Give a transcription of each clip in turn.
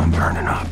I'm burning up.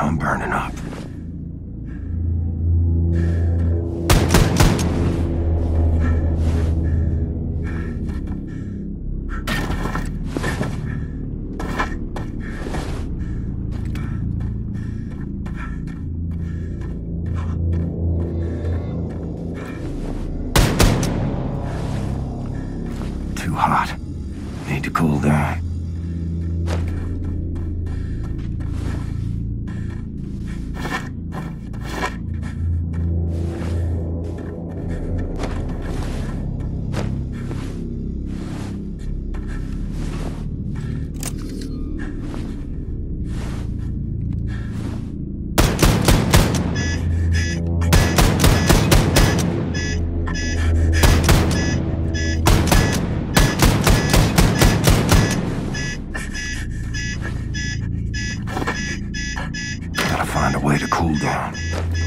I'm burning up. Too hot. Need to cool down. Find a way to cool down.